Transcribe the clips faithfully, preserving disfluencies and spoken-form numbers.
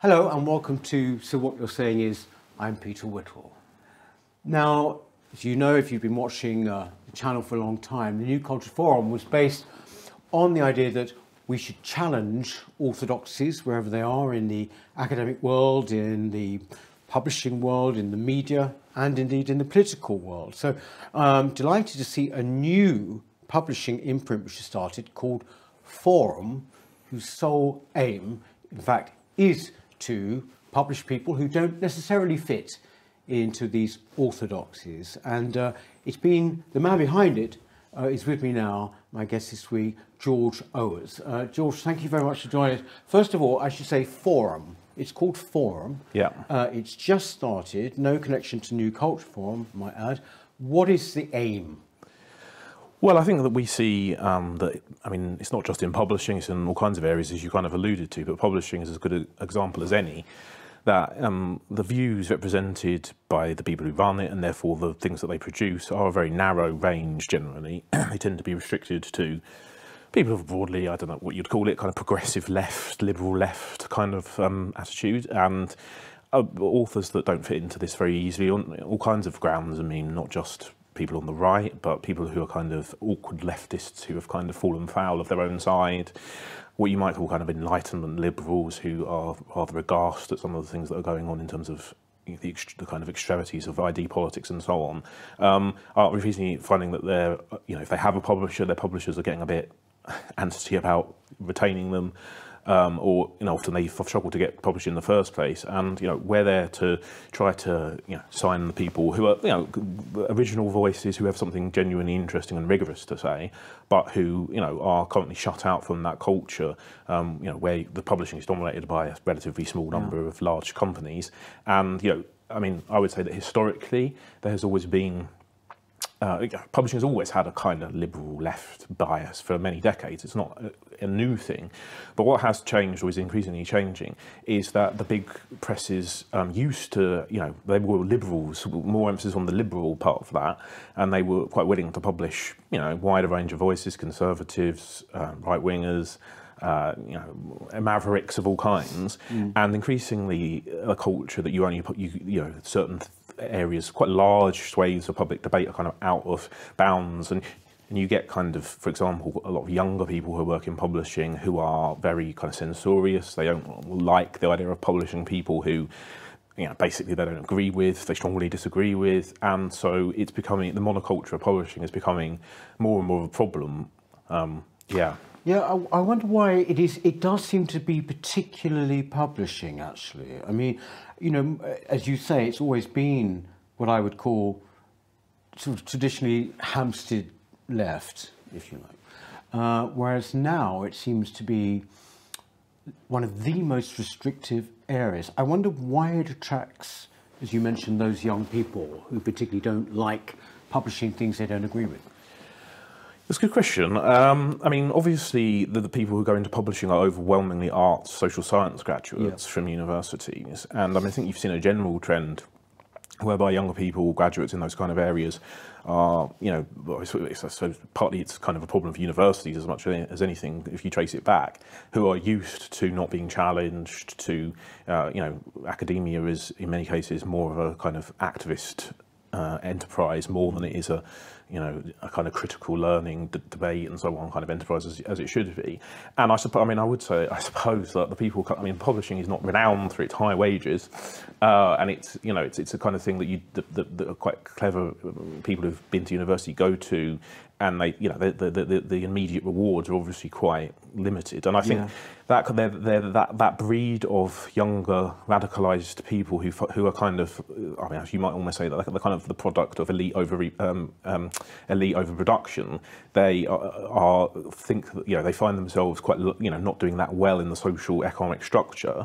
Hello and welcome to So What You're Saying Is. I'm Peter Whittle. Now, as you know, if you've been watching uh, the channel for a long time, the New Culture Forum was based on the idea that we should challenge orthodoxies wherever they are in the academic world, in the publishing world, in the media, and indeed in the political world. So I'm um, delighted to see a new publishing imprint which has started called Forum, whose sole aim, in fact, is to publish people who don't necessarily fit into these orthodoxies. And uh, it's been, the man behind it uh, is with me now, my guest this week, George Owers. Uh, George, thank you very much for joining us. First of all, I should say Forum. It's called Forum. Yeah. Uh, it's just started, no connection to New Culture Forum, I might add. What is the aim? Well, I think that we see um, that, I mean, it's not just in publishing, it's in all kinds of areas, as you kind of alluded to, but publishing is as good an example as any, that um, the views represented by the people who run it and therefore the things that they produce are a very narrow range generally. They tend to be restricted to people of broadly, I don't know what you'd call it, kind of progressive left, liberal left kind of um, attitude, and uh, authors that don't fit into this very easily on all kinds of grounds. I mean, not just people on the right, but people who are kind of awkward leftists who have kind of fallen foul of their own side, what you might call kind of Enlightenment liberals who are rather aghast at some of the things that are going on in terms of the, the kind of extremities of I D politics and so on, um, are increasingly finding that they're, you know, if they have a publisher, their publishers are getting a bit antsy about retaining them. Um, or, you know, often they've struggled to get published in the first place, and, you know, we're there to try to, you know, sign the people who are, you know, original voices who have something genuinely interesting and rigorous to say, but who, you know, are currently shut out from that culture, um, you know, where the publishing is dominated by a relatively small number yeah. of large companies. And, you know, I mean, I would say that historically there has always been Uh, publishing has always had a kind of liberal left bias for many decades. It's not a, a new thing. But what has changed, or is increasingly changing, is that the big presses um, used to, you know, they were liberals, more emphasis on the liberal part of that, and they were quite willing to publish, you know, a wider range of voices, conservatives, uh, right-wingers, Uh, you know, mavericks of all kinds, mm. and increasingly a culture that you only put, you, you know, certain areas, quite large swathes of public debate are kind of out of bounds, and and you get kind of, for example, a lot of younger people who work in publishing who are very kind of censorious. They don't like the idea of publishing people who, you know, basically they don't agree with, they strongly disagree with, and so it's becoming, the monoculture of publishing is becoming more and more of a problem. Um, yeah. Yeah, I, I wonder why it is. It does seem to be particularly publishing, actually. I mean, you know, as you say, it's always been what I would call sort of traditionally Hampstead left, if you like. Uh, whereas now it seems to be one of the most restrictive areas. I wonder why it attracts, as you mentioned, those young people who particularly don't like publishing things they don't agree with. That's a good question. Um, I mean, obviously, the, the people who go into publishing are overwhelmingly arts, social science graduates yeah. from universities. And I, mean, I think you've seen a general trend whereby younger people, graduates in those kind of areas, are, you know, I suppose partly it's kind of a problem of universities as much as anything, if you trace it back, who are used to not being challenged, to, uh, you know, academia is, in many cases, more of a kind of activist Uh, enterprise more than it is a, you know, a kind of critical learning d debate and so on kind of enterprise as, as it should be. And I suppose, I mean, I would say, I suppose that the people, I mean, publishing is not renowned for its high wages, uh, and it's, you know, it's it's a kind of thing that you that, that, that are quite clever people who've been to university go to, and they, you know, the the, the, the immediate rewards are obviously quite limited. And I think yeah. that they're, they're, that that breed of younger radicalized people who who are kind of, I mean, you might almost say that the kind of the product of elite over um, um, elite overproduction. They are, are think that, you know, they find themselves quite, you know, not doing that well in the social economic structure,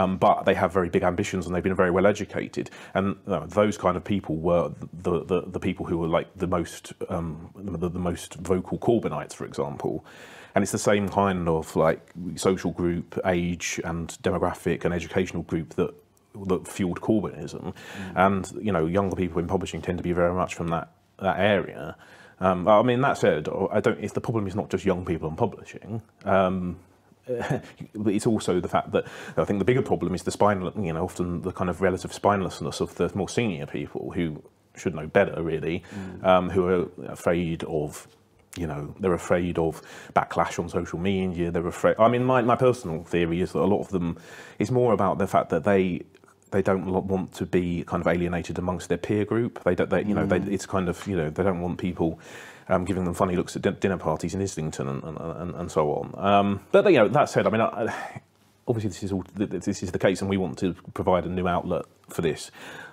um, but they have very big ambitions and they've been very well educated. And you know, those kind of people were the, the the people who were like the most um, the, the most vocal Corbynites, for example. And it's the same kind of like social group, age, and demographic and educational group that. that fueled Corbynism, mm. and you know, younger people in publishing tend to be very much from that that area. Um, I mean, that said, I don't. It's, the problem is not just young people in publishing. Um, uh, it's also the fact that I think the bigger problem is the spinal, you know, often the kind of relative spinelessness of the more senior people who should know better, really, mm. um, who are afraid of, you know, they're afraid of backlash on social media. They're afraid. I mean, my, my personal theory is that a lot of them, it's more about the fact that they they don't want to be kind of alienated amongst their peer group. They don't, they, you mm. know, they, it's kind of, you know, they don't want people um, giving them funny looks at dinner parties in Islington and and, and, and so on. Um, but you know, that said, I mean, I, obviously this is all this is the case, and we want to provide a new outlet for this.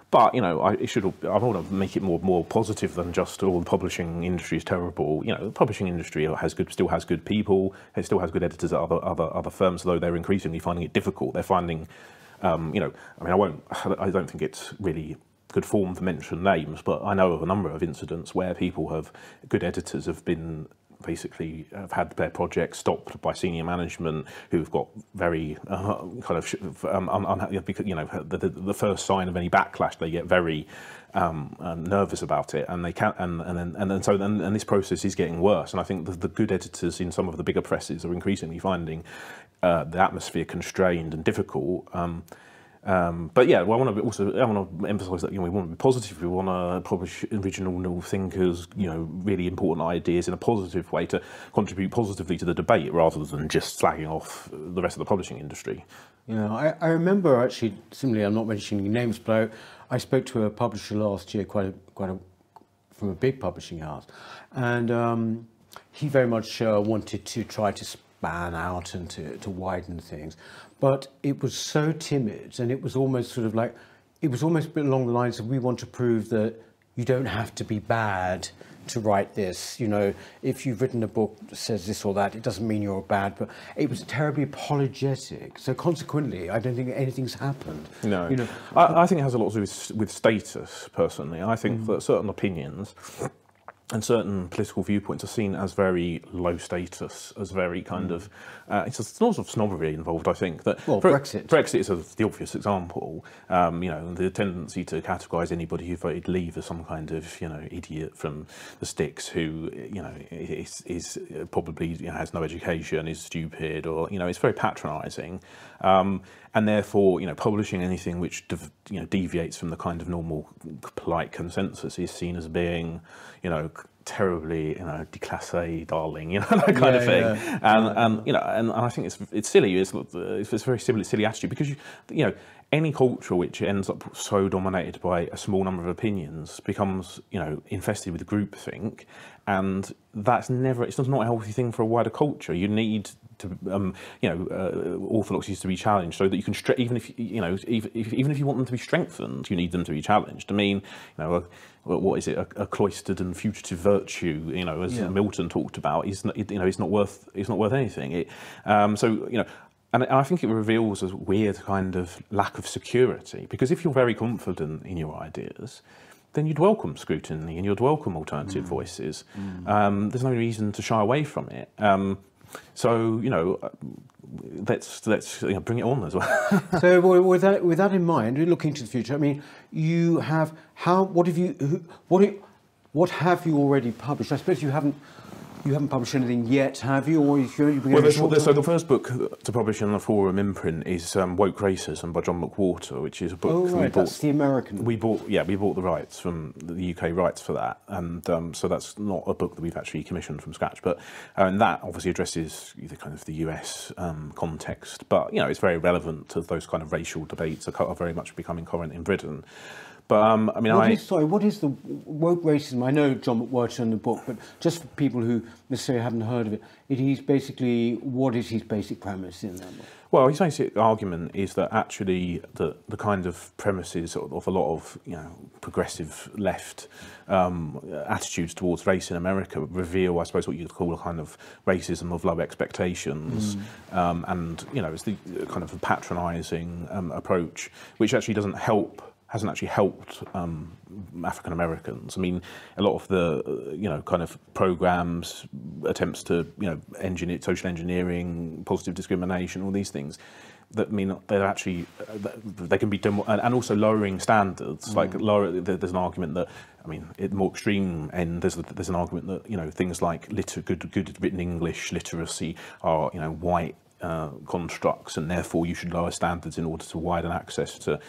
But you know, I it should. I want to make it more more positive than just all oh, the publishing industry is terrible. You know, the publishing industry has good, still has good people. It still has good editors at other other other firms, though they're increasingly finding it difficult. They're finding, um, you know, I mean, I won't. I don't think it's really good form to mention names, but I know of a number of incidents where people have good editors have been. Basically have had their projects stopped by senior management who've got very uh, kind of um, unhappy, you know, the, the, the first sign of any backlash they get very um, um, nervous about it, and they can't, and and then, and then so then and this process is getting worse. And I think the, the good editors in some of the bigger presses are increasingly finding uh, the atmosphere constrained and difficult. Um, Um, but yeah, well, I want to also I want to emphasise that, you know, we want to be positive. We want to publish original new thinkers, you know, really important ideas in a positive way to contribute positively to the debate, rather than just slagging off the rest of the publishing industry. You know, I, I remember actually. Similarly, I'm not mentioning names, but I, I spoke to a publisher last year, quite a, quite a, from a big publishing house, and um, he very much uh, wanted to try to span out and to, to widen things. But it was so timid, and it was almost sort of like, it was almost along the lines of, we want to prove that you don't have to be bad to write this. You know, if you've written a book that says this or that, it doesn't mean you're bad. But it was terribly apologetic. So consequently, I don't think anything's happened. No, you know, I, I think it has a lot to do with, with status, personally. I think mm. that certain opinions and certain political viewpoints are seen as very low status, as very kind mm. of... Uh, it's a sort of snobbery involved, I think. That well, Bre Brexit. Brexit is a, the obvious example. Um, you know, the tendency to categorise anybody who voted Leave as some kind of, you know, idiot from the sticks who, you know, is, is probably, you know, has no education, is stupid, or, you know, it's very patronising. Um, and therefore, you know, publishing anything which, you know, deviates from the kind of normal, polite consensus is seen as being, you know, terribly, you know, déclassé, darling, you know, that kind yeah, of thing. Yeah. And, yeah. and, you know, and I think it's it's silly. It's it's, it's very silly, silly attitude, because, you, you know, any culture which ends up so dominated by a small number of opinions becomes, you know, infested with groupthink, and that's never, it's not a healthy thing for a wider culture. You need to, um, you know, uh, orthodoxies to be challenged, so that you can, even if, you know, even if, even if you want them to be strengthened, you need them to be challenged. I mean, you know, a, what is it, a, a cloistered and fugitive virtue, you know, as yeah. Milton talked about, is, you know, it's not worth, it's not worth anything. It, um, so, you know. And I think it reveals a weird kind of lack of security, because if you're very confident in your ideas, then you'd welcome scrutiny and you'd welcome alternative mm. voices. Mm. Um, there's no reason to shy away from it. Um, so, you know, let's, let's you know, bring it on as well. So with that, with that in mind, looking to the future, I mean, you have, how, what have you, what, what have you already published? I suppose you haven't, You haven't published anything yet, have you? Or you, you well, there's, there's, so the first book to publish in the Forum imprint is um, "Woke Racism" by John McWhorter, which is a book. Oh, right, we bought, that's the American. We bought, yeah, we bought the rights from the U K rights for that, and um, so that's not a book that we've actually commissioned from scratch. But uh, and that obviously addresses the kind of the U S um, context, but you know, it's very relevant to those kind of racial debates that are very much becoming current in Britain. But, um, I mean, what I, is, sorry, what is the woke racism? I know John McWhorter in the book, but just for people who necessarily haven't heard of it, it is basically, what is his basic premise in that book? Well, his basic argument is that actually the, the kind of premises of, of a lot of, you know, progressive left um, attitudes towards race in America reveal, I suppose, what you'd call a kind of racism of low expectations. Mm. Um, and, you know, it's the kind of patronising um, approach, which actually doesn't help hasn't actually helped um, African Americans. I mean, a lot of the, you know, kind of programs, attempts to, you know, engineer, social engineering, positive discrimination, all these things, that mean they're actually, they can be done, and also lowering standards. Mm. Like, lower, there's an argument that, I mean, at the more extreme end, there's there's an argument that, you know, things like liter good, good written English literacy are, you know, white uh, constructs, and therefore you should lower standards in order to widen access to.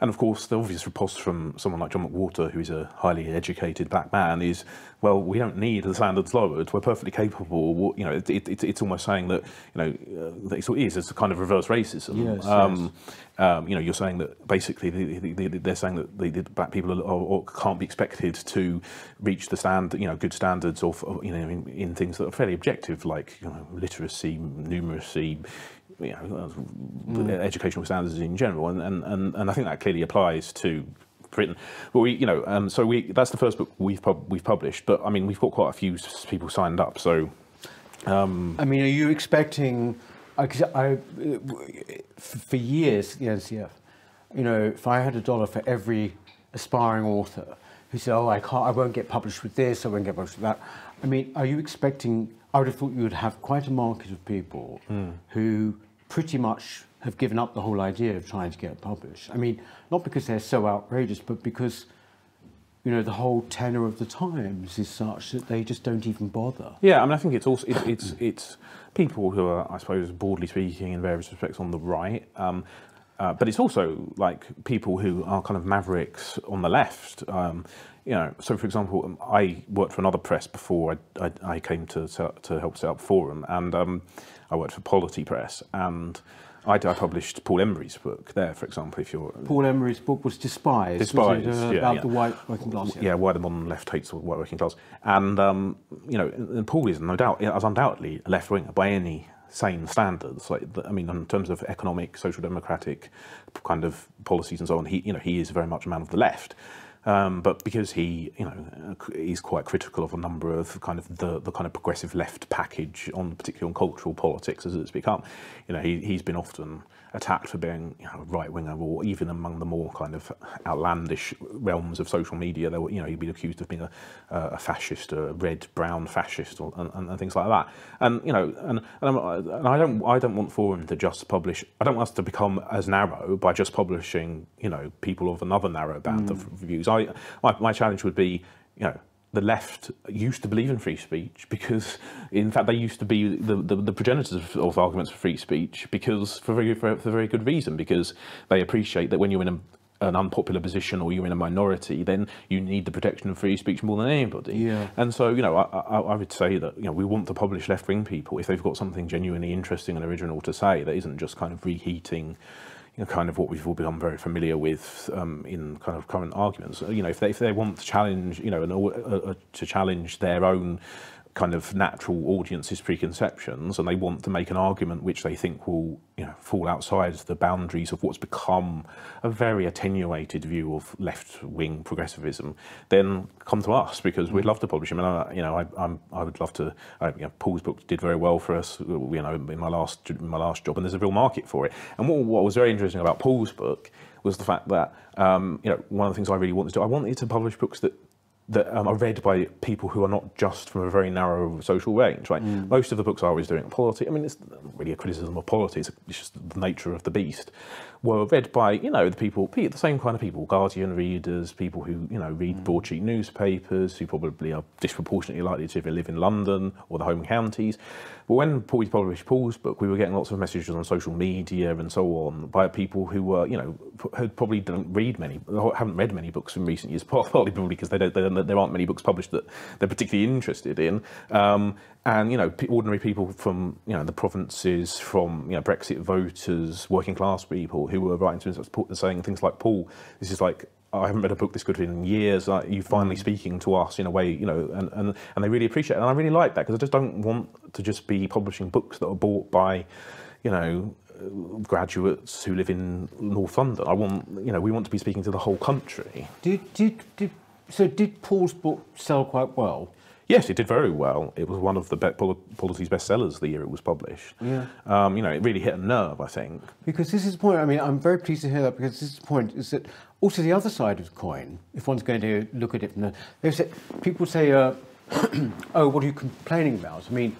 And of course, the obvious repulse from someone like John McWhorter, who is a highly educated black man, is, well, we don't need the standards lowered. We're perfectly capable. You know, it, it, it's almost saying that, you know, uh, that it is, it's a kind of reverse racism. Yes, um, yes. Um, you know, you're saying that basically the, the, the, they're saying that the, the black people are, or can't be expected to reach the stand, you know, good standards of, of you know, in, in things that are fairly objective, like, you know, literacy, numeracy, you know, mm. educational standards in general, and, and and and I think that clearly applies to Britain. But we, you know, um, so we that's the first book we've pub we've published. But I mean, we've got quite a few people signed up. So, um, I mean, are you expecting? I, I for years, yes, yeah, you know, if I had a dollar for every aspiring author who said, "Oh, I can't, I won't get published with this, I won't get published with that," I mean, are you expecting? I would have thought you would have quite a market of people mm. who pretty much have given up the whole idea of trying to get published. I mean, not because they're so outrageous, but because, you know, the whole tenor of the times is such that they just don't even bother. Yeah, I mean, I think it's also it, it's it's people who are, I suppose, broadly speaking, in various respects, on the right. Um, uh, but it's also like people who are kind of mavericks on the left. Um, You know, so for example, I worked for another press before I, I, I came to to help set up Forum, and um, I worked for Polity Press, and I, I published Paul Embery's book there, for example. If you're Paul Embery's book was Despised, Despised, was it, uh, yeah, about yeah. the white working class, yeah, yeah why the modern left hates the white working class, and um, you know, and Paul is no doubt, as undoubtedly, a left winger by any sane standards. Like, I mean, in terms of economic, social democratic kind of policies and so on, he, you know, he is very much a man of the left. Um, but because he, you know, he's quite critical of a number of kind of the, the kind of progressive left package, on particularly on cultural politics as it's become, you know, he, he's been often attacked for being, you know, a right-winger, or even among the more kind of outlandish realms of social media, they were, you know, he'd been accused of being a, a fascist, a red, brown fascist, or, and, and things like that. And you know, and, and, and I don't, I don't want Forum to just publish. I don't want us to become as narrow by just publishing, you know, people of another narrow band mm. of views. I, my, my challenge would be, you know, the left used to believe in free speech because, in fact, they used to be the, the, the progenitors of, of arguments for free speech, because for very, for, for very good reason, because they appreciate that when you're in a, an unpopular position, or you're in a minority, then you need the protection of free speech more than anybody. Yeah. And so, you know, I, I, I would say that, you know, we want to publish left-wing people if they've got something genuinely interesting and original to say that isn't just kind of reheating, you know, kind of what we've all become very familiar with um, in kind of current arguments. You know, if they if they want to challenge, you know, an, uh, uh, to challenge their own kind of natural audience's preconceptions, and they want to make an argument which they think will, you know, fall outside the boundaries of what's become a very attenuated view of left-wing progressivism, then come to us, because we'd love to publish them. And I, you know, I, I'm, I would love to. I, you know, Paul's book did very well for us, you know, in my last in my last job, and there's a real market for it. And what, what was very interesting about Paul's book was the fact that um, you know, one of the things I really wanted to do, I wanted to publish books that. that um, are read by people who are not just from a very narrow social range, right? Mm. Most of the books I was doing on polity, I mean, it's not really a criticism of polity, it's just the nature of the beast, were read by, you know, the people, the same kind of people, Guardian readers, people who, you know, read mm. broadsheet newspapers, who probably are disproportionately likely to live in London or the home counties. But when Paul published Paul's book, we were getting lots of messages on social media and so on by people who were, you know, who probably don't read many, haven't read many books in recent years, partly probably because they don't, they don't there aren't many books published that they're particularly interested in, um, and you know, ordinary people from, you know, the provinces, from, you know, Brexit voters, working class people who were writing to us and saying things like, "Paul, this is like, I haven't read a book this good in years. Like, you finally speaking to us in a way, you know," and and and they really appreciate it, and I really like that, because I just don't want to just be publishing books that are bought by, you know, graduates who live in North London. I want, you know, we want to be speaking to the whole country. Did did did. So did Paul's book sell quite well? Yes, it did very well. It was one of the be polity's bestsellers the year it was published. Yeah. Um, you know, it really hit a nerve, I think. Because this is the point, I mean, I'm very pleased to hear that, because this is the point, is that also the other side of the coin, if one's going to look at it from the... They say, people say, uh, oh, what are you complaining about? I mean,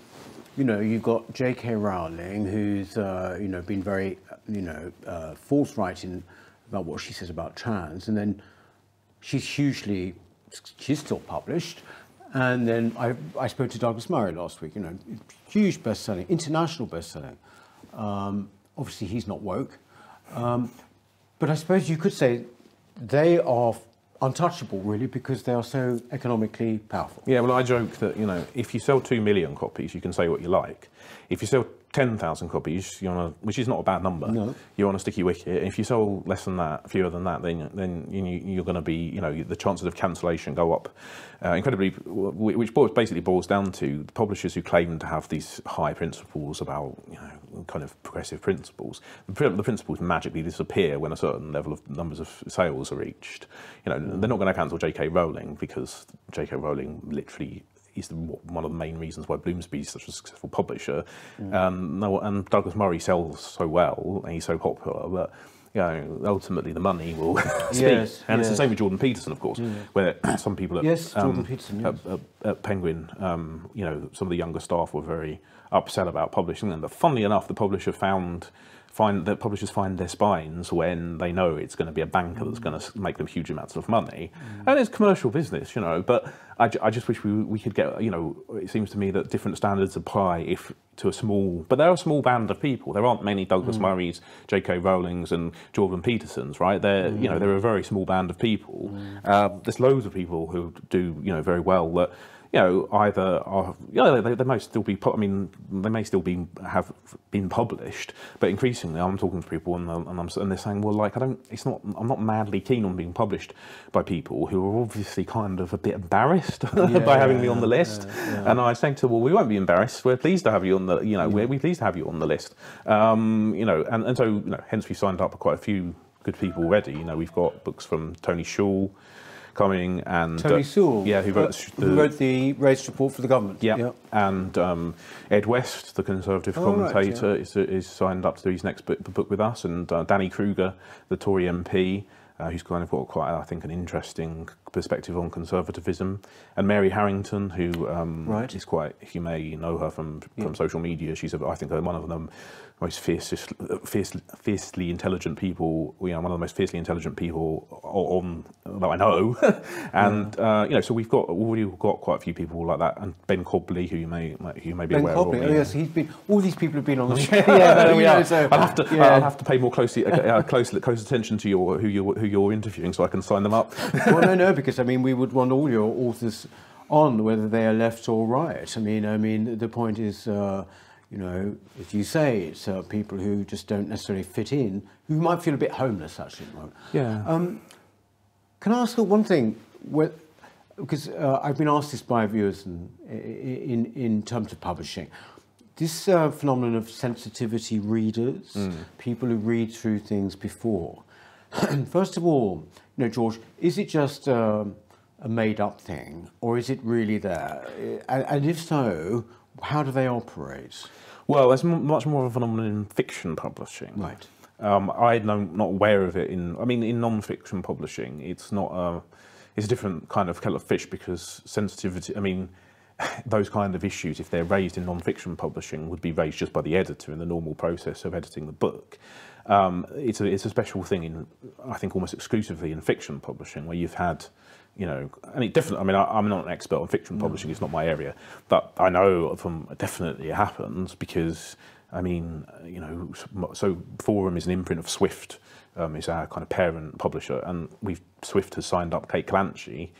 you know, you've got J K Rowling, who's, uh, you know, been very, you know, uh, forthright in about what she says about trans, and then... She's hugely, she's still published. And then I, I spoke to Douglas Murray last week, you know, huge best-selling, international best-selling Um, obviously, he's not woke. Um, but I suppose you could say they are untouchable, really, because they are so economically powerful. Yeah, well, I joke that, you know, if you sell two million copies, you can say what you like. If you sell ten thousand copies, you're on a, which is not a bad number, no. You're on a sticky wicket. If you sell less than that, fewer than that, then then you, you're going to be, you know, the chances of cancellation go up uh, incredibly, which basically boils down to the publishers who claim to have these high principles about, you know, kind of progressive principles. The principles magically disappear when a certain level of numbers of sales are reached. You know, they're not going to cancel J K Rowling because J K Rowling literally is one of the main reasons why Bloomsbury's such a successful publisher. Mm. Um, no, and Douglas Murray sells so well, and he's so popular, but you know, ultimately the money will speak. Yes, and yes. It's the same with Jordan Peterson, of course, yeah. Where some people at, yes, um, Jordan Peterson, yes. at, at, at Penguin, um, you know, some of the younger staff were very upset about publishing them. But funnily enough, the publisher found... Find that publishers find their spines when they know it's going to be a banker that's going to make them huge amounts of money, mm. and it's commercial business, you know. But I, I just wish we we could get, you know. It seems to me that different standards apply if to a small, but they're a small band of people. There aren't many Douglas mm. Murrays, J K Rowlings, and Jordan Petersons, right? They're mm. you know they're a very small band of people. Mm. Uh, there's loads of people who do you know very well that. You know, either are, you know, they, they may still be, I mean, they may still be, have been published, but increasingly I'm talking to people and, and, I'm, and they're saying, well, like, I don't, it's not, I'm not madly keen on being published by people who are obviously kind of a bit embarrassed yeah, by having me on the list. Yeah, yeah. And I was saying to them, well, we won't be embarrassed. We're pleased to have you on the, you know, yeah. we're, we're pleased to have you on the list. Um, you know, and, and so, you know, hence we signed up quite a few good people already. You know, we've got books from Tony Shaw, coming and Tony uh, Sewell, yeah, who wrote the, who wrote the race report for the government, yeah, yep. and um, Ed West, the Conservative oh, commentator, right, yeah. is, is signed up to do his next book, book with us, and uh, Danny Kruger, the Tory M P, uh, who's kind of got quite, I think, an interesting perspective on conservatism, and Mary Harrington, who um, right. is quite, you may know her from from yeah. social media. She's, I think, one of them. most fiercest, fiercely, fiercely intelligent people, you know, one of the most fiercely intelligent people on, that I know. and, yeah. uh, you know, so we've got, already got quite a few people like that. And Ben Cobley, who you may, who you may be ben aware Cobley, of. Ben Cobley, oh, yes, he's been, all these people have been on the show. yeah, no, we are. So, I'll, have to, yeah. I'll have to pay more closely, uh, close, close attention to your, who, you're, who you're interviewing so I can sign them up. well, no, no, because, I mean, we would want all your authors on, whether they are left or right. I mean, I mean, the point is... Uh, You know, as you say, it's uh, people who just don't necessarily fit in, who might feel a bit homeless, actually. Yeah. Um, can I ask one thing? Where, because uh, I've been asked this by viewers in, in, in terms of publishing. This uh, phenomenon of sensitivity readers, mm. people who read through things before. First of all, you know, George, is it just uh, a made-up thing, or is it really there? And, and if so, how do they operate? Well, there's much more of a phenomenon in fiction publishing. Right. Um, I'm not aware of it in, I mean, in non-fiction publishing, it's not a, it's a different kind of kettle of fish because sensitivity, I mean, those kind of issues, if they're raised in non-fiction publishing, would be raised just by the editor in the normal process of editing the book. Um, it's, a, it's a special thing in, I think, almost exclusively in fiction publishing, where you've had, you know, I mean, definitely, I mean, I, I'm not an expert on fiction publishing, no. It's not my area, but I know from definitely it happens because, I mean, you know, so Forum is an imprint of Swift, um, is our kind of parent publisher, and we've, Swift has signed up Kate Clanchy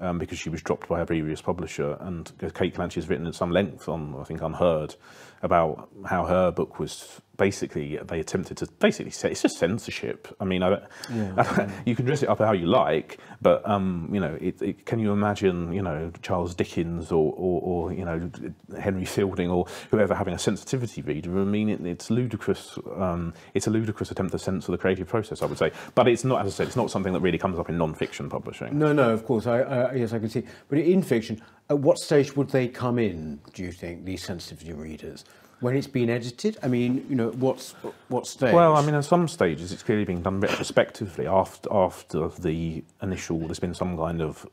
um, because she was dropped by her previous publisher, and Kate Clanchy has written at some length on, I think, Unheard, about how her book was basically, they attempted to basically say, it's just censorship. I mean, I don't, yeah, I don't, you can dress it up how you like, but, um, you know, it, it, can you imagine, you know, Charles Dickens or, or, or, you know, Henry Fielding or whoever having a sensitivity reader? I mean, it, it's ludicrous. Um, it's a ludicrous attempt to censor the creative process, I would say. But it's not, as I said, it's not something that really comes up in non-fiction publishing. No, no, of course. I, I, yes, I can see. But in fiction, at what stage would they come in, do you think, these sensitivity readers? When it's been edited? I mean, you know, what's, what stage? Well, I mean, at some stages, it's clearly being done retrospectively. After, after the initial, there's been some kind of,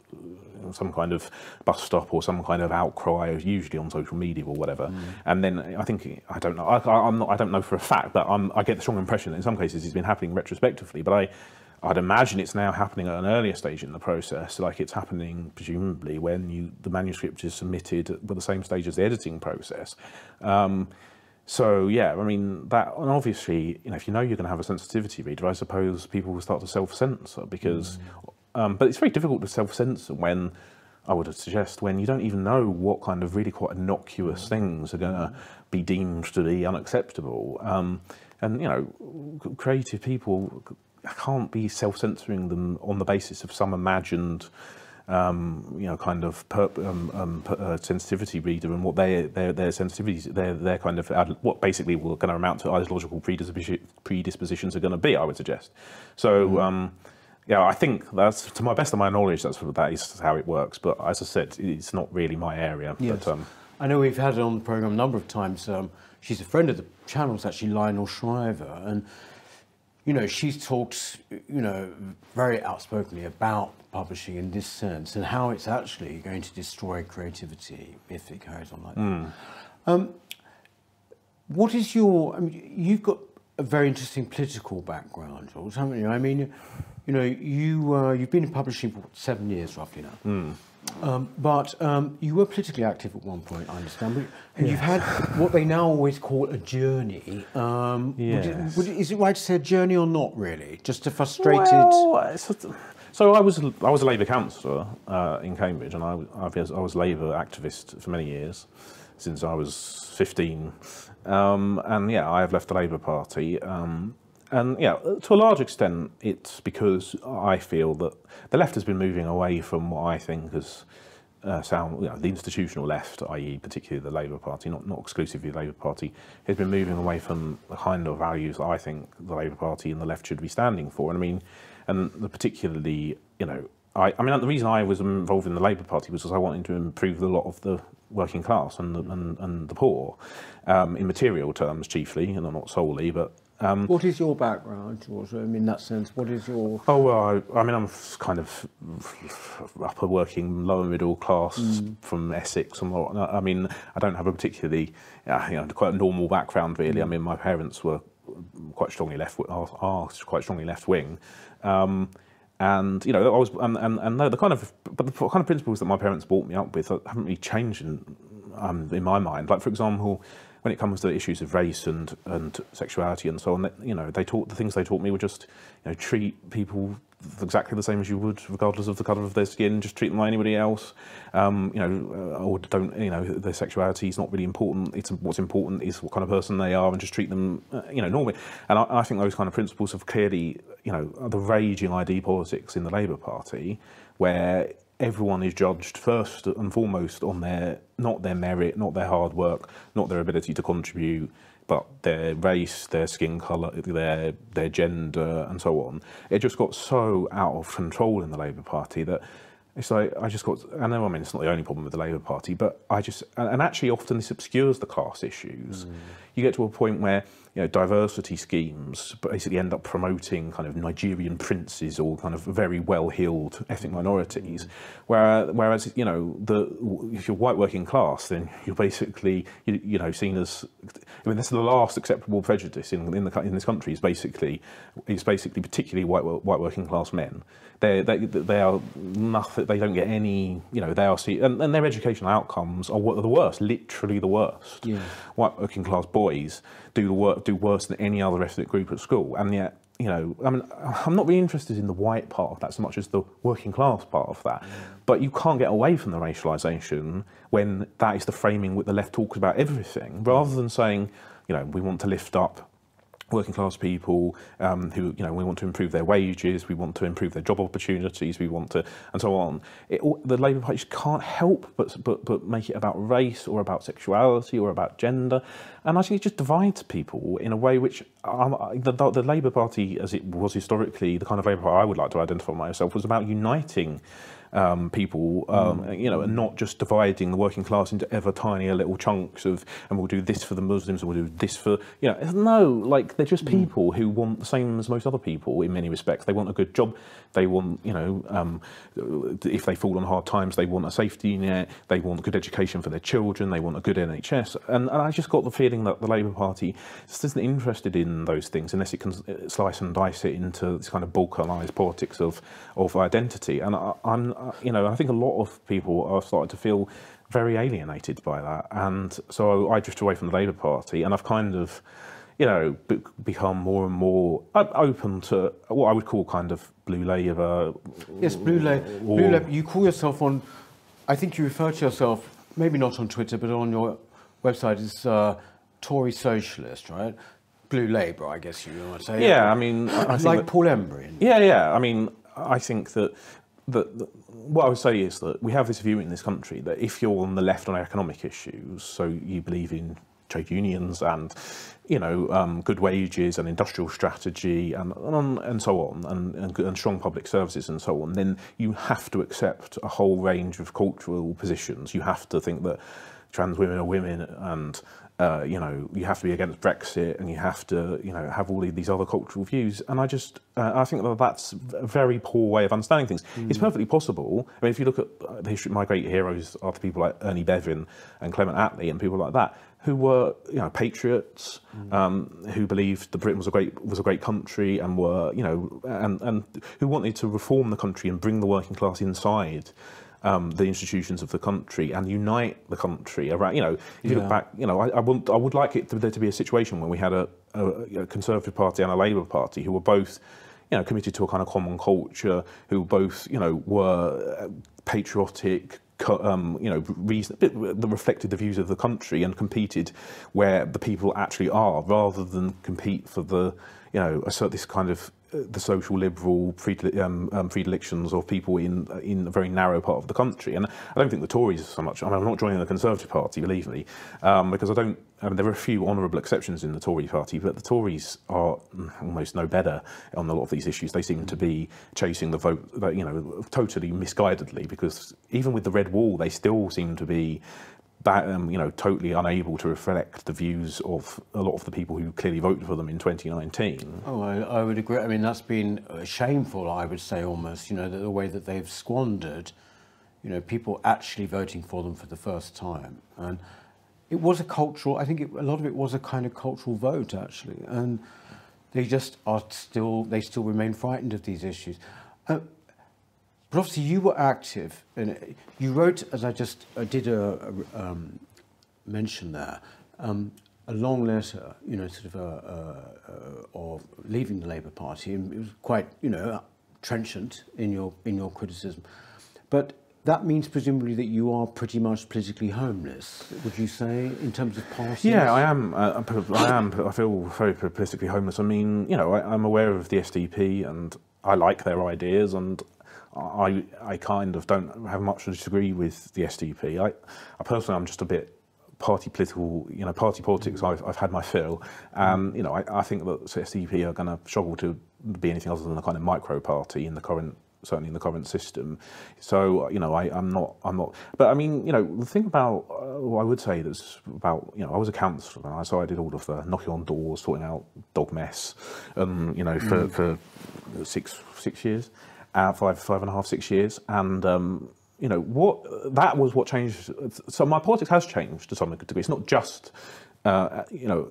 some kind of bust up or some kind of outcry, usually on social media or whatever. Mm. And then I think, I don't know, I, I'm not, I don't know for a fact, but I'm, I get the strong impression that in some cases it's been happening retrospectively, but I, I'd imagine it's now happening at an earlier stage in the process, like it's happening presumably when you, the manuscript is submitted at the same stage as the editing process. Um, So yeah, I mean that, and obviously, you know, if you know you're going to have a sensitivity reader, I suppose people will start to self-censor because, mm. um, but it's very difficult to self-censor when, I would suggest, when you don't even know what kind of really quite innocuous things are going to be deemed to be unacceptable. Um, and you know, creative people can't be self-censoring them on the basis of some imagined, Um, you know, kind of perp, um, um, uh, sensitivity reader, and what their their their sensitivities, their their kind of what basically will kind of amount to ideological predispositions are going to be, I would suggest. So um, yeah, I think that's, to my best of my knowledge, that's that is how it works. But as I said, it's not really my area. Yes. But, um, I know we've had it on the programme a number of times. Um, she's a friend of the channel's, actually, Lionel Shriver, and you know, she's talked, you know, very outspokenly about publishing in this sense and how it's actually going to destroy creativity if it carries on like mm. that. Um, what is your, I mean, you've got a very interesting political background, George, haven't you? I mean, you know, you, uh, you've been in publishing for seven years roughly now, mm. um, but um, you were politically active at one point, I understand, but, and yes. you've had what they now always call a journey. Um, yes. would it, would it, is it right to say a journey or not really? Just a frustrated... Well, So I was I was a Labour councillor uh, in Cambridge, and I, I was a Labour activist for many years, since I was fifteen. Um, and yeah, I have left the Labour Party, um, and yeah, to a large extent, it's because I feel that the left has been moving away from what I think is uh, sound, you know, the institutional left, that is, particularly the Labour Party, not not exclusively the Labour Party, has been moving away from the kind of values that I think the Labour Party and the left should be standing for. And I mean. And particularly, you know, I, I mean, the reason I was involved in the Labour Party was because I wanted to improve a lot of the working class and the, and, and the poor, um, in material terms chiefly, and not solely, but... Um, what is your background, George? I mean, in that sense, what is your... Oh, well, I, I mean, I'm kind of upper working, lower middle class, mm. from Essex. And all, I mean, I don't have a particularly, you know, quite a normal background, really. Mm. I mean, my parents were quite strongly left, are, are quite strongly left-wing. Um, and you know, I was, and, and, and the kind of, but the kind of principles that my parents brought me up with haven't really changed in, um, in my mind. Like, for example, when it comes to issues of race and and sexuality and so on, you know, they taught the things they taught me were just, you know, treat people exactly the same as you would, regardless of the colour of their skin. Just treat them like anybody else. Um, you know, or don't, you know, their sexuality is not really important. It's what's important is what kind of person they are, and just treat them, uh, you know, normally. And I, I think those kind of principles have clearly, you know, the raging I D politics in the Labour Party, where everyone is judged first and foremost on their, not their merit, not their hard work, not their ability to contribute, but their race, their skin colour, their their gender, and so on. It just got so out of control in the Labour Party that it's like, I just got, I know, I mean, it's not the only problem with the Labour Party, but I just, and actually often this obscures the class issues. Mm. You get to a point where, you know, diversity schemes basically end up promoting kind of Nigerian princes or kind of very well-heeled ethnic minorities, where, whereas, you know, the, if you're white working class, then you're basically, you, you know, seen as, I mean, that's the last acceptable prejudice in, in, the, in this country is basically, is basically particularly white, white working class men. They, they, they are nothing, they don't get any, you know, they are, see, and, and their educational outcomes are the worst, literally the worst. Yeah. White working class boys do the work, do worse than any other ethnic group at school, and yet, you know, I mean, I'm not really interested in the white part of that so much as the working class part of that. Mm. But you can't get away from the racialisation when that is the framing that the left talks about everything, rather than saying, you know, we want to lift up working class people, um, who, you know, we want to improve their wages, we want to improve their job opportunities, we want to, and so on. It, the Labour Party just can't help but, but but make it about race or about sexuality or about gender, and I think it just divides people in a way which um, the, the, the Labour Party, as it was historically, the kind of Labour Party I would like to identify myself, was about uniting Um, people, um, mm. you know, and not just dividing the working class into ever tinier little chunks of, and we'll do this for the Muslims, and we'll do this for, you know, no, like, they're just people mm. who want the same as most other people in many respects. They want a good job, they want, you know, um, if they fall on hard times, they want a safety net, they want good education for their children, they want a good N H S, and, and I just got the feeling that the Labour Party just isn't interested in those things unless it can slice and dice it into this kind of balkanised politics of, of identity, and I, I'm, you know, I think a lot of people are starting to feel very alienated by that. And so I drift away from the Labour Party, and I've kind of, you know, be become more and more open to what I would call kind of blue Labour. Yes, blue Labour. You call yourself on, I think you refer to yourself, maybe not on Twitter, but on your website is uh, Tory socialist, right? Blue Labour, I guess you might say. Yeah, I mean, I think like that, Paul Embery. Yeah, yeah. I mean, I think that, that, that what I would say is that we have this view in this country that if you're on the left on economic issues, so you believe in trade unions and, you know, um, good wages and industrial strategy and and, and so on, and, and, and strong public services and so on, then you have to accept a whole range of cultural positions. You have to think that trans women are women, and uh, you know, you have to be against Brexit, and you have to, you know, have all of these other cultural views. And I just, uh, I think that that's a very poor way of understanding things. Mm. It's perfectly possible. I mean, if you look at the history, my great heroes are the people like Ernie Bevin and Clement Attlee and people like that, who were, you know, patriots, mm. um, who believed that Britain was a great was a great country, and were, you know, and and who wanted to reform the country and bring the working class inside Um, the institutions of the country and unite the country around. You know, if you yeah. look back, you know, I, I would I would like it to, there to be a situation where we had a, a, a Conservative Party and a Labour Party who were both, you know, committed to a kind of common culture, who both, you know, were patriotic, um, you know, reason, that reflected the views of the country and competed where the people actually are, rather than compete for the, you know, assert this kind of the social liberal predile um, um, predilections of people in in a very narrow part of the country. And I don't think the Tories so much. I mean, I'm not joining the Conservative Party, believe me, um, because I don't. I mean, there are a few honourable exceptions in the Tory Party, but the Tories are almost no better on a lot of these issues. They seem to be chasing the vote, you know, totally misguidedly, because even with the red wall, they still seem to be That, um, you know, totally unable to reflect the views of a lot of the people who clearly voted for them in twenty nineteen. Oh, I, I would agree. I mean, that's been shameful, I would say, almost, you know, the, the way that they've squandered, you know, people actually voting for them for the first time. And it was a cultural, I think it, a lot of it was a kind of cultural vote, actually. And they just are still, they still remain frightened of these issues. Uh, But obviously you were active, and you wrote, as I just I did a, a um, mention there, um, a long letter, you know, sort of a, a, a, of leaving the Labour Party, and it was quite, you know, trenchant in your in your criticism. But that means presumably that you are pretty much politically homeless, would you say, in terms of policy? Yeah, I am. Uh, I am. I feel very politically homeless. I mean, you know, I, I'm aware of the S D P, and I like their ideas, and I, I kind of don't have much to disagree with the S D P. I, I personally, I'm just a bit party political, you know, party politics, I've, I've had my fill. Um, you know, I, I think that the S D P are going to struggle to be anything other than a kind of micro party in the current, certainly in the current system. So, you know, I, I'm not, I'm not, but I mean, you know, the thing about, uh, what I would say that's about, you know, I was a councillor, and I, so I did all of the knocking on doors, sorting out dog mess, um, you know, for, mm. for six, six years. Uh, five, five and a half, six years, and um, you know what? That was what changed. So my politics has changed to some degree. It's not just, uh, you know,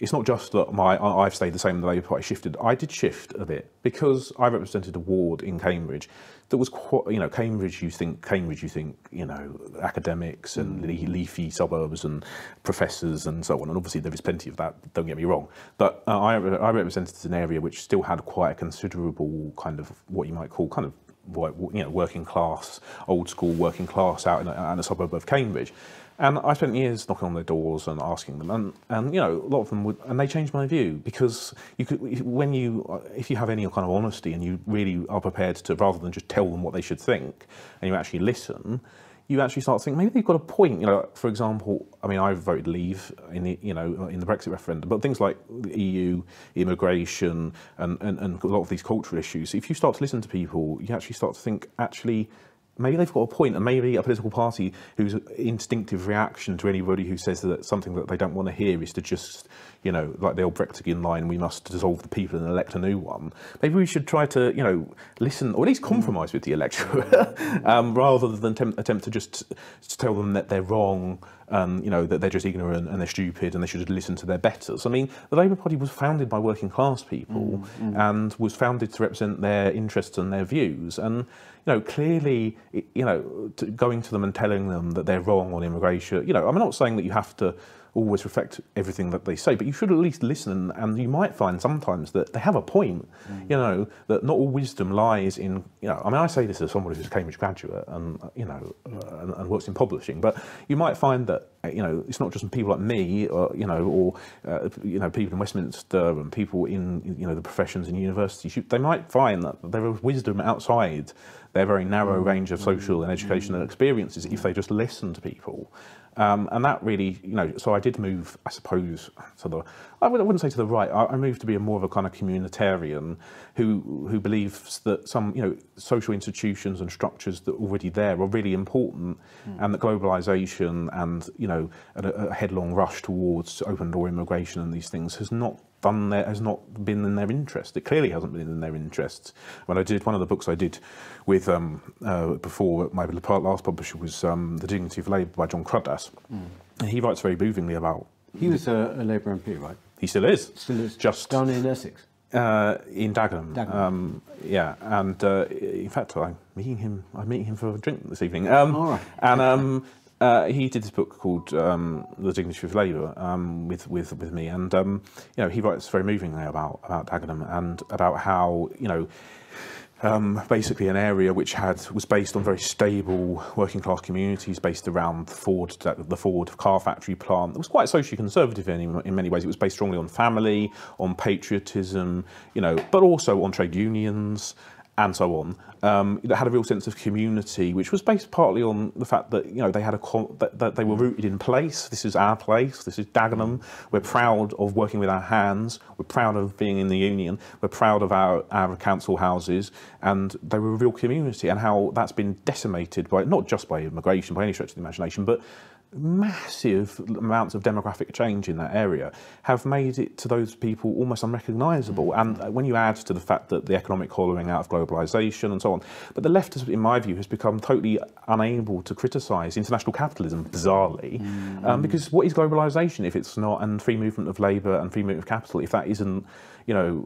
it's not just that my I've stayed the same. The Labour Party shifted. I did shift a bit because I represented a ward in Cambridge that was quite, you know, Cambridge. You think Cambridge? You think, you know, academics and mm. leafy suburbs and professors and so on. And obviously there is plenty of that. Don't get me wrong. But uh, I I represented an area which still had quite a considerable kind of what you might call kind of, you know, working class, old school working class out in a, in a suburb of Cambridge. And I spent years knocking on their doors and asking them, and, and you know, a lot of them would, and they changed my view, because you could, when you, if you have any kind of honesty and you really are prepared to, rather than just tell them what they should think, and you actually listen, you actually start thinking maybe they've got a point. You know, for example, I mean, I voted Leave in the, you know, in the Brexit referendum, but things like the E U, immigration, and, and, and a lot of these cultural issues, if you start to listen to people, you actually start to think, actually, maybe they've got a point, and maybe a political party whose instinctive reaction to anybody who says that something that they don't want to hear is to just, you know, like the old Brexitean line, we must dissolve the people and elect a new one. Maybe we should try to, you know, listen, or at least compromise with the electorate, um, rather than attempt, attempt to just to tell them that they're wrong, um, you know, that they're just ignorant and they're stupid and they should listen to their betters. I mean, the Labour Party was founded by working class people mm, mm. and was founded to represent their interests and their views. And, you know, clearly you know, to going to them and telling them that they're wrong on immigration. You know, I'm not saying that you have to always reflect everything that they say, but you should at least listen, and you might find sometimes that they have a point, mm. you know, that not all wisdom lies in, you know, I mean, I say this as someone who's a Cambridge graduate and, you know, uh, and, and works in publishing, but you might find that, you know, it's not just people like me, or, you know, or, uh, you know, people in Westminster and people in, you know, the professions in universities, they might find that there is wisdom outside their very narrow range of social and educational experiences if they just listen to people. Um, and that really, you know, so I did move, I suppose, to the, I wouldn't say to the right, I moved to be a more of a kind of communitarian who who believes that some, you know, social institutions and structures that are already there are really important, mm. and that globalisation and, you know, a, a headlong rush towards open door immigration and these things has not done there has not been in their interest. It clearly hasn't been in their interests. When I did one of the books I did with um, uh, before my last publisher was um, The Dignity of Labour by John Cruddas. Mm. He writes very movingly about. He was a, a Labour M P, right? He still is. Still is. Just down in Essex. Uh, in Dagenham. Dagenham. Um, yeah, and uh, in fact, I'm meeting him. I'm meeting him for a drink this evening. Um, All right. And. Um, Uh, he did this book called um, The Dignity of Labour um, with, with with me, and um, you know, he writes very movingly about about Dagenham and about how, you know, um, basically an area which had was based on very stable working class communities based around the Ford the Ford car factory plant. It was quite socially conservative in in many ways. It was based strongly on family, on patriotism, you know, but also on trade unions and so on, um, that had a real sense of community, which was based partly on the fact that, you know, they had a that, that they were rooted in place. This is our place. This is Dagenham. We're proud of working with our hands. We're proud of being in the union. We're proud of our, our council houses, and they were a real community. And how that's been decimated by not just by immigration, by any stretch of the imagination, but massive amounts of demographic change in that area have made it to those people almost unrecognisable. And when you add to the fact that the economic hollowing out of globalisation and so on, but the left, has, in my view, has become totally unable to criticise international capitalism, bizarrely, mm. um, because what is globalisation if it's not, and free movement of labour and free movement of capital, if that isn't, you know,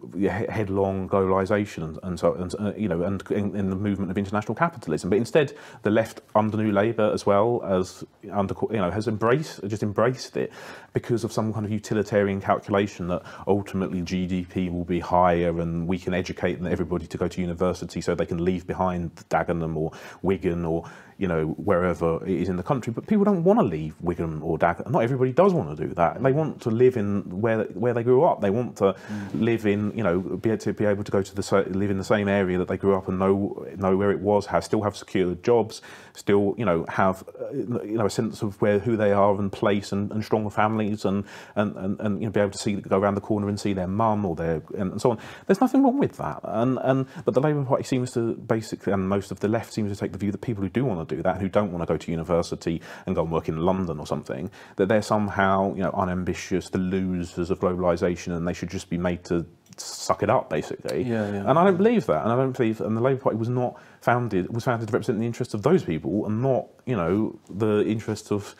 headlong globalisation and, and so, and, uh, you know, and in the movement of international capitalism. But instead, the left under New Labour, as well as under, you know, has embraced, just embraced it because of some kind of utilitarian calculation that ultimately G D P will be higher and we can educate everybody to go to university so they can leave behind Dagenham or Wigan or, you know, wherever it is in the country. But people don't want to leave Wigan or Dagenham. Not everybody does want to do that. They want to live in where where they grew up. They want to mm. live in, you know, be to be able to go to the live in the same area that they grew up and know know where it was. Have still have secure jobs. Still, you know, have you know a sense of where who they are and place and, and strong families and and and, and you know, be able to see go around the corner and see their mum or their and, and so on. There's nothing wrong with that. And and but the Labour Party seems to basically, and most of the left seems to take the view that people who do want to do that, who don't want to go to university and go and work in London or something, that they're somehow, you know, unambitious, the losers of globalisation, and they should just be made to suck it up, basically. Yeah, yeah, and I don't yeah. believe that, and I don't believe, and the Labour Party was not founded was founded to represent the interests of those people, and not, you know, the interests of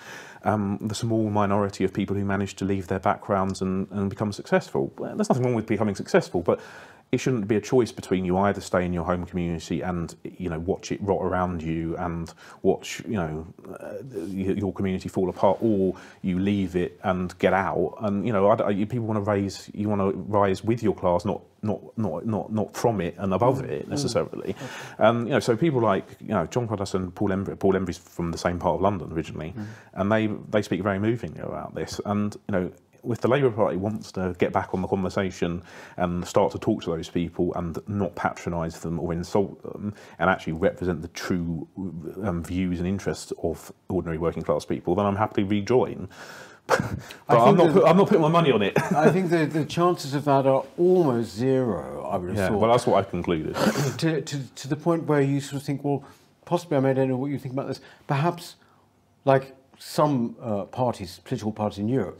um, the small minority of people who managed to leave their backgrounds and, and become successful. Well, there's nothing wrong with becoming successful, but it shouldn't be a choice between you either stay in your home community and, you know, watch it rot around you and watch, you know, uh, your community fall apart, or you leave it and get out. And, you know, I, I, people want to raise, you want to rise with your class, not not not not not from it and above mm. it necessarily. Mm. Um, you know, so people like, you know, John Cruddas and Paul Embery. Paul Embery's from the same part of London originally, mm. and they they speak very movingly about this. And, you know, if the Labour Party wants to get back on the conversation and start to talk to those people and not patronise them or insult them and actually represent the true um, views and interests of ordinary working class people, then I'm happy to rejoin. But I'm not, put, I'm not putting my money on it. I think the, the chances of that are almost zero, I would have yeah, thought. Well, that's what I've concluded. to, to, to the point where you sort of think, well, possibly, I mean, I don't know what you think about this, perhaps like some uh, parties, political parties in Europe,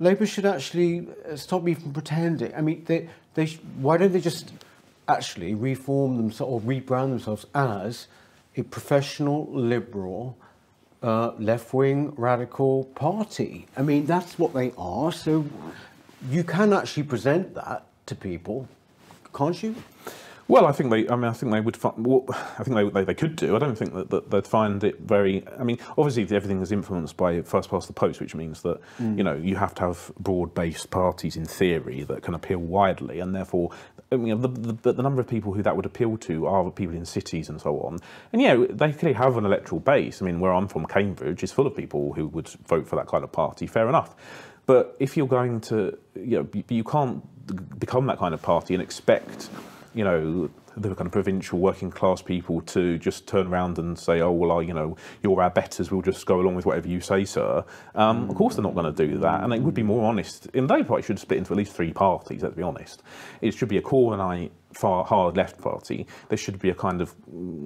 Labour should actually stop even pretending. I mean, they, they sh why don't they just actually reform themselves or rebrand themselves as a professional, liberal, uh, left-wing, radical party? I mean, that's what they are. So you can actually present that to people, can't you? Well, I think they. I mean, I think they would. Find, well, I think they, they they could do. I don't think that, that they'd find it very. I mean, obviously everything is influenced by first past the post, which means that mm. you know you have to have broad-based parties in theory that can appeal widely, and therefore, I mean, the, the the number of people who that would appeal to are people in cities and so on. And yeah, they could have an electoral base. I mean, where I'm from, Cambridge is full of people who would vote for that kind of party. Fair enough. But if you're going to, you know, you can't become that kind of party and expect, you know, the kind of provincial working class people to just turn around and say, oh, well, I, you know, you're our betters, we'll just go along with whatever you say, sir. Um, of course they're not going to do that, and it would be more honest. And they probably should split into at least three parties, let's be honest. It should be a core and I... far hard left party. There should be a kind of,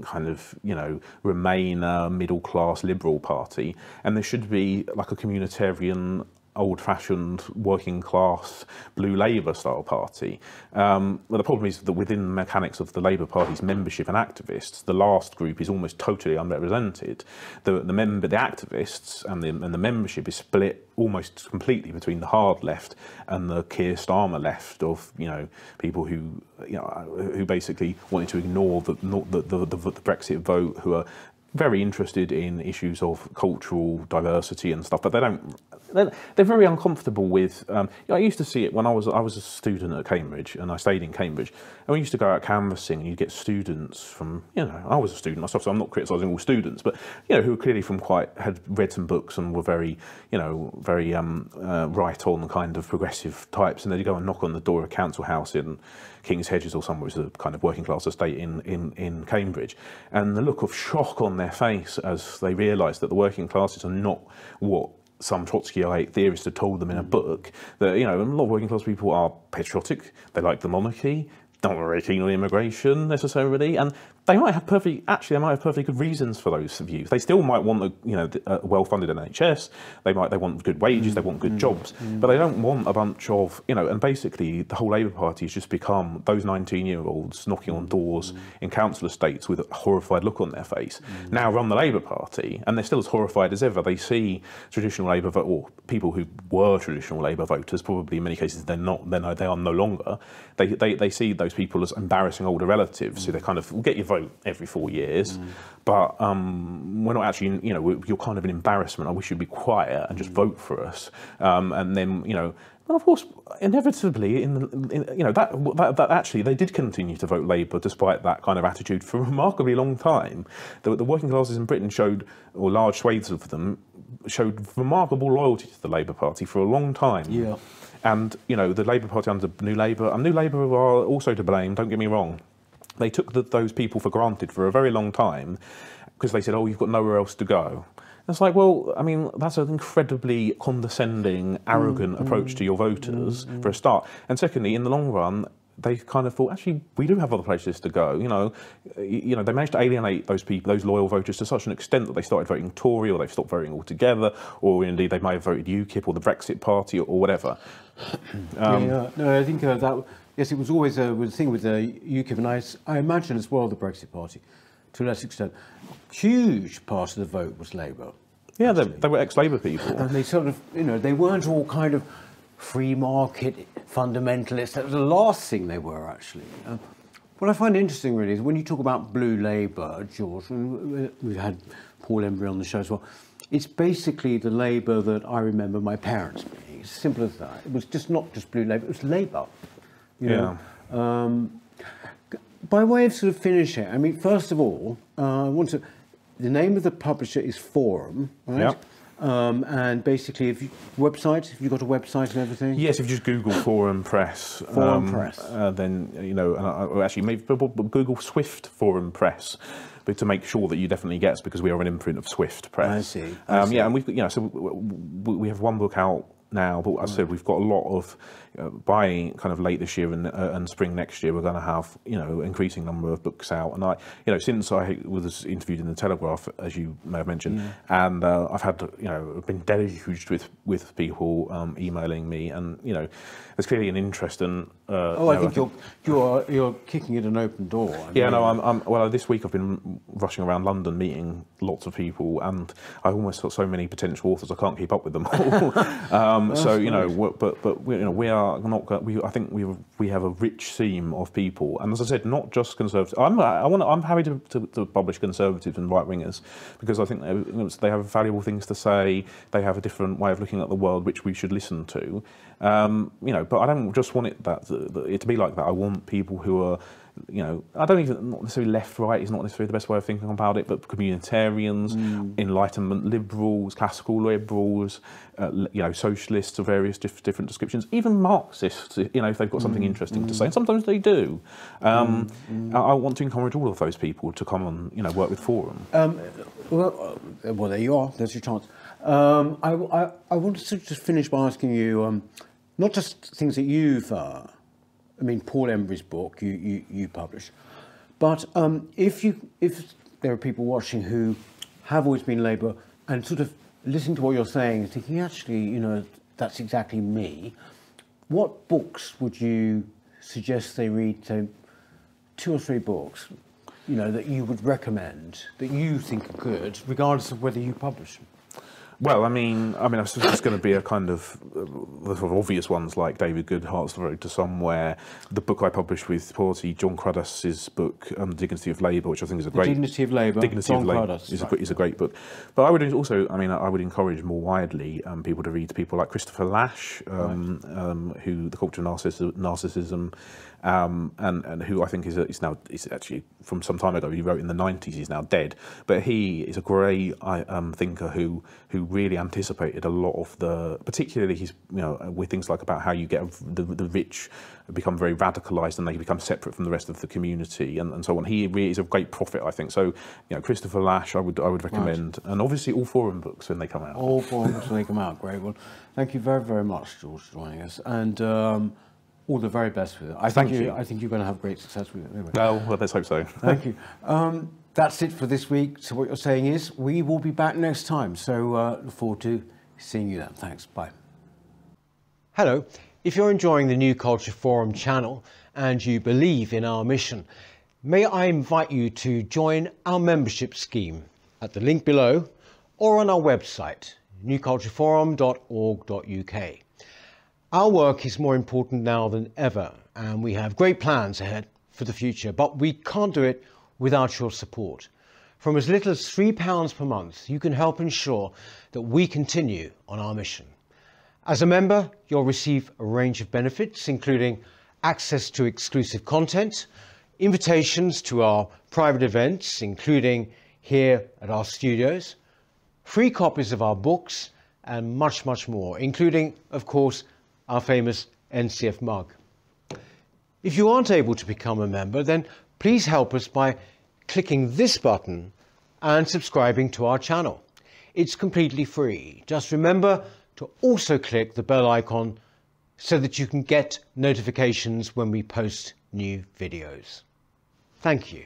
kind of you know, Remainer middle class liberal party, and there should be like a communitarian, old fashioned working class blue Labour style party. Um, well, the problem is that within the mechanics of the Labour Party's membership and activists, the last group is almost totally unrepresented. The the member, the activists, and the and the membership is split almost completely between the hard left and the Keir Starmer left of, you know, people who, you know, who basically wanted to ignore the the, the, the, the Brexit vote, who are very interested in issues of cultural diversity and stuff, but they don't. They're, they're very uncomfortable with. Um, you know, I used to see it when I was I was a student at Cambridge, and I stayed in Cambridge. And we used to go out canvassing, and you'd get students from, you know, I was a student myself, so I'm not criticising all students, but you know, who were clearly from quite had read some books and were very, you know, very um, uh, right on kind of progressive types, and they'd go and knock on the door of a council house in King's Hedges or somewhere, which is a kind of working class estate in, in, in Cambridge. And the look of shock on their face as they realise that the working classes are not what some Trotskyite theorists had told them in a book. That, you know, a lot of working class people are patriotic, they like the monarchy, not very keen on immigration necessarily, and they might have perfectly, actually, they might have perfectly good reasons for those views. They still might want a, you know, a well-funded N H S. They might, they want good wages. Mm. They want good mm. jobs. Mm. But they don't want a bunch of, you know. And basically, the whole Labour Party has just become those nineteen-year-olds knocking on doors mm. in council estates with a horrified look on their face. Mm. Now run the Labour Party, and they're still as horrified as ever. They see traditional Labour vote, or people who were traditional Labour voters, probably in many cases they're not. They're no, they are no longer. They, they they see those people as embarrassing older relatives. Mm. So they kind of get your vote every four years, mm. but um, we're not actually, you know, you're kind of an embarrassment. I wish you'd be quiet and just mm. vote for us. Um, and then, you know, and of course, inevitably, in, in you know, that, that that actually they did continue to vote Labour despite that kind of attitude for a remarkably long time. The, the working classes in Britain showed, or large swathes of them, showed remarkable loyalty to the Labour Party for a long time. Yeah, and you know, the Labour Party under New Labour, and New Labour are also to blame. Don't get me wrong. They took the, those people for granted for a very long time because they said, oh, you've got nowhere else to go. And it's like, well, I mean, that's an incredibly condescending, arrogant mm, approach mm, to your voters, mm, for a start. And secondly, in the long run, they kind of thought, actually, we do have other places to go. You know, you know, they managed to alienate those people, those loyal voters, to such an extent that they started voting Tory, or they've stopped voting altogether, or indeed they may have voted U KIP or the Brexit Party, or, or whatever. Um, yeah, yeah, no, I think uh, that. Yes, it was always uh, the thing with uh, U KIP, and I, I imagine as well the Brexit Party, to a lesser extent. Huge part of the vote was Labour. Yeah, they, they were ex-Labour people. And they sort of, you know, they weren't all kind of free market fundamentalists. That was the last thing they were, actually. Uh, what I find interesting, really, is when you talk about blue Labour, George, and we've had Paul Embery on the show as well, it's basically the Labour that I remember my parents being. It's simple as that. It was just not just blue Labour, it was Labour. You know, yeah. Um, by way of sort of finishing, I mean, first of all, uh, I want to. The name of the publisher is Forum, right? Yep. Um, and basically, if you, website, have you got a website and everything? Yes, if you just Google Forum Press, Forum um, Press, uh, then you know. And I, or actually, maybe Google Swift Forum Press. But to make sure that you definitely get us, because we are an imprint of Swift Press. I see. I um, see. Yeah, and we've, you know, so we, we have one book out now, but as I said, we've got a lot of, uh, by kind of late this year and, uh, and spring next year, we're going to have, you know, increasing number of books out. And I, you know, since I was interviewed in the Telegraph, as you may have mentioned, yeah. and uh, I've had, you know, I've been deluged with with people um, emailing me, and you know, there's clearly an interest in. Uh, oh, no, I think, I think you're you're you're kicking at an open door. I yeah, mean, no, I'm, I'm. Well, this week I've been rushing around London meeting lots of people, and I almost got so many potential authors I can't keep up with them all. um, so you know, we're, but but you know we are not. We I think we we have a rich seam of people, and as I said, not just conservatives. I'm I want I'm happy to, to, to publish conservatives and right wingers because I think they, they have valuable things to say. They have a different way of looking at the world, which we should listen to. Um, you know, but I don't just want it that, that it to be like that. I want people who are, you know, I don't even not necessarily left right is not necessarily the best way of thinking about it, but communitarians, mm. Enlightenment liberals, classical liberals, uh, you know, socialists of various diff different descriptions, even Marxists, you know, if they've got something mm. interesting mm. to say, and sometimes they do. Um, mm. I, I want to encourage all of those people to come and, you know, work with Forum. Um, well, uh, well, there you are. There's your chance. Um, I, I, I wanted to just finish by asking you, um, not just things that you've. Uh, I mean, Paul Embery's book you you, you published, but um, if you if there are people watching who have always been Labour and sort of listening to what you're saying and thinking, actually, you know, that's exactly me. What books would you suggest they read? So, two or three books, you know, that you would recommend that you think are good, regardless of whether you publish them. Well, I mean, I mean, it's just going to be a kind of uh, the sort of obvious ones like David Goodhart's The Road to Somewhere, the book I published with Polity, John Cruddas' book, um, Dignity of Labour, which I think is a great the Dignity of Labour. Dignity John of Labour is, right. is a great book. But I would also, I mean, I would encourage more widely um, people to read people like Christopher Lasch, um, right. um, who the Culture of Narcissism, Narcissism um, and and who I think is a, is now is actually from some time ago. He wrote in the nineties. He's now dead, but he is a great um, thinker who who. really anticipated a lot of the, particularly his, you know, with things like about how you get the, the rich become very radicalised and they become separate from the rest of the community and, and so on. He really is a great prophet, I think. So, you know, Christopher Lasch, I would I would recommend, right. and obviously all Forum books when they come out. All Forum books when they come out. Great. Well, thank you very very much, George, for joining us, and um, all the very best with it. I thank think you. you. I think you're going to have great success with it. Anyway. Oh, well, let's hope so. Thank you. Um, That's it for this week. So What You're Saying Is, we will be back next time. So uh, look forward to seeing you then. Thanks. Bye. Hello. If you're enjoying the New Culture Forum channel and you believe in our mission, may I invite you to join our membership scheme at the link below or on our website, new culture forum dot org dot U K. Our work is more important now than ever, and we have great plans ahead for the future, but we can't do it without your support. From as little as three pounds per month, you can help ensure that we continue on our mission. As a member, you'll receive a range of benefits, including access to exclusive content, invitations to our private events, including here at our studios, free copies of our books, and much, much more, including, of course, our famous N C F mug. If you aren't able to become a member, then please help us by clicking this button and subscribing to our channel. It's completely free. Just remember to also click the bell icon so that you can get notifications when we post new videos. Thank you.